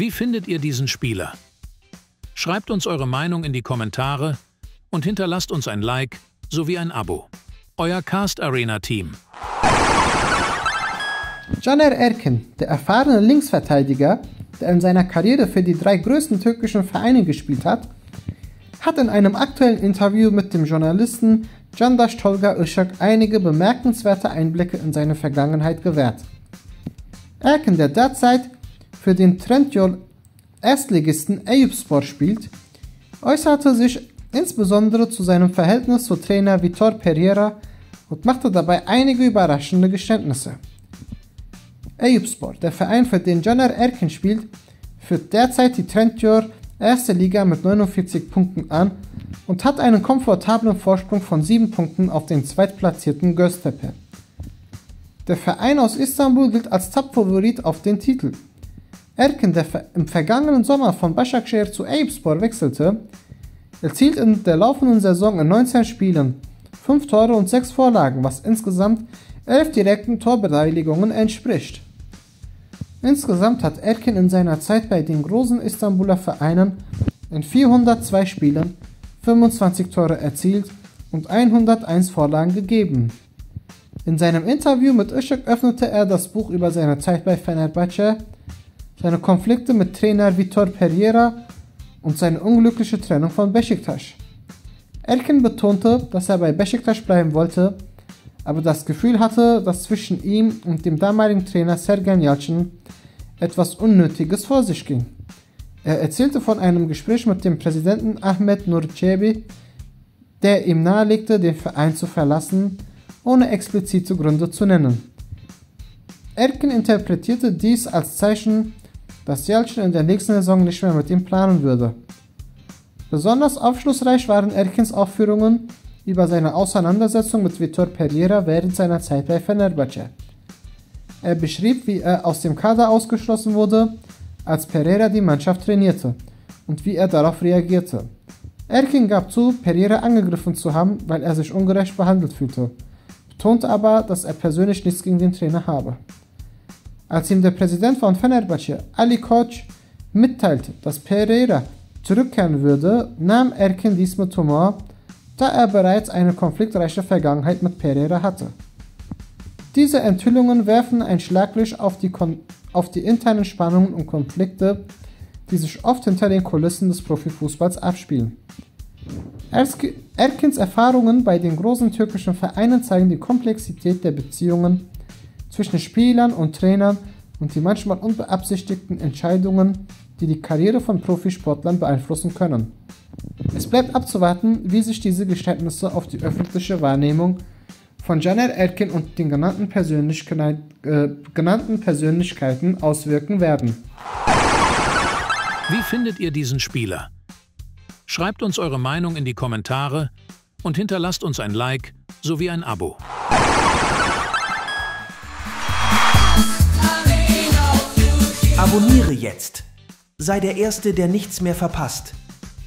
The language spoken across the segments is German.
Wie findet ihr diesen Spieler? Schreibt uns eure Meinung in die Kommentare und hinterlasst uns ein Like sowie ein Abo. Euer Cast Arena Team. Caner Erkin, der erfahrene Linksverteidiger, der in seiner Karriere für die drei größten türkischen Vereine gespielt hat, hat in einem aktuellen Interview mit dem Journalisten Candaş Tolga Işık einige bemerkenswerte Einblicke in seine Vergangenheit gewährt. Erkin, der derzeit für den Trendyol Erstligisten Eyüpspor spielt, äußerte sich insbesondere zu seinem Verhältnis zu Trainer Vitor Pereira und machte dabei einige überraschende Geständnisse. Eyüpspor, der Verein, für den Caner Erkin spielt, führt derzeit die Trendyol Erste Liga mit 49 Punkten an und hat einen komfortablen Vorsprung von 7 Punkten auf den zweitplatzierten Göstepen. Der Verein aus Istanbul gilt als Top-Favorit auf den Titel. Erkin, der im vergangenen Sommer von Başakşehir zu Eyüpspor wechselte, erzielt in der laufenden Saison in 19 Spielen 5 Tore und 6 Vorlagen, was insgesamt 11 direkten Torbeteiligungen entspricht. Insgesamt hat Erkin in seiner Zeit bei den großen Istanbuler Vereinen in 402 Spielen 25 Tore erzielt und 101 Vorlagen gegeben. In seinem Interview mit Işık öffnete er das Buch über seine Zeit bei Fenerbahçe, seine Konflikte mit Trainer Vitor Pereira und seine unglückliche Trennung von Beşiktaş. Erkin betonte, dass er bei Beşiktaş bleiben wollte, aber das Gefühl hatte, dass zwischen ihm und dem damaligen Trainer Sergen Yalçın etwas Unnötiges vor sich ging. Er erzählte von einem Gespräch mit dem Präsidenten Ahmet Nur Çebi, der ihm nahelegte, den Verein zu verlassen, ohne explizite Gründe zu nennen. Erkin interpretierte dies als Zeichen, dass Yalçın in der nächsten Saison nicht mehr mit ihm planen würde. Besonders aufschlussreich waren Erkins Aufführungen über seine Auseinandersetzung mit Vitor Pereira während seiner Zeit bei Fenerbahçe. Er beschrieb, wie er aus dem Kader ausgeschlossen wurde, als Pereira die Mannschaft trainierte, und wie er darauf reagierte. Erkin gab zu, Pereira angegriffen zu haben, weil er sich ungerecht behandelt fühlte, betonte aber, dass er persönlich nichts gegen den Trainer habe. Als ihm der Präsident von Fenerbahçe, Ali Koç, mitteilte, dass Pereira zurückkehren würde, nahm Erkin dies mit Humor, da er bereits eine konfliktreiche Vergangenheit mit Pereira hatte. Diese Enthüllungen werfen ein Schlaglicht auf die internen Spannungen und Konflikte, die sich oft hinter den Kulissen des Profifußballs abspielen. Erkins Erfahrungen bei den großen türkischen Vereinen zeigen die Komplexität der Beziehungen zwischen Spielern und Trainern und die manchmal unbeabsichtigten Entscheidungen, die die Karriere von Profisportlern beeinflussen können. Es bleibt abzuwarten, wie sich diese Geständnisse auf die öffentliche Wahrnehmung von Caner Erkin und den genannten Persönlichkeiten auswirken werden. Wie findet ihr diesen Spieler? Schreibt uns eure Meinung in die Kommentare und hinterlasst uns ein Like sowie ein Abo. Abonniere jetzt! Sei der Erste, der nichts mehr verpasst.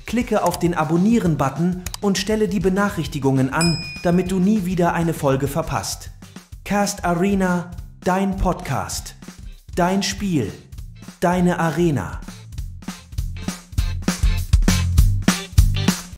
Klicke auf den Abonnieren-Button und stelle die Benachrichtigungen an, damit du nie wieder eine Folge verpasst. Cast Arena, dein Podcast, dein Spiel, deine Arena.